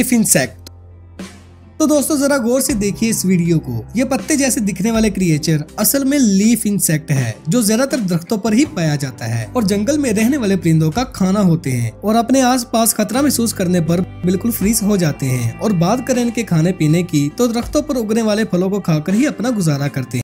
Leaf insect. तो दोस्तों जरा गौर से देखिए इस वीडियो को। ये पत्ते जैसे दिखने वाले क्रिएचर असल में लीफ इंसेक्ट है, जो ज्यादातर दरख्तों पर ही पाया जाता है और जंगल में रहने वाले परिंदों का खाना होते हैं और अपने आसपास खतरा महसूस करने पर बिल्कुल फ्रीज हो जाते हैं। और बात करें इनके खाने पीने की, तो दरख्तों पर उगने वाले फलों को खाकर ही अपना गुजारा करते हैं।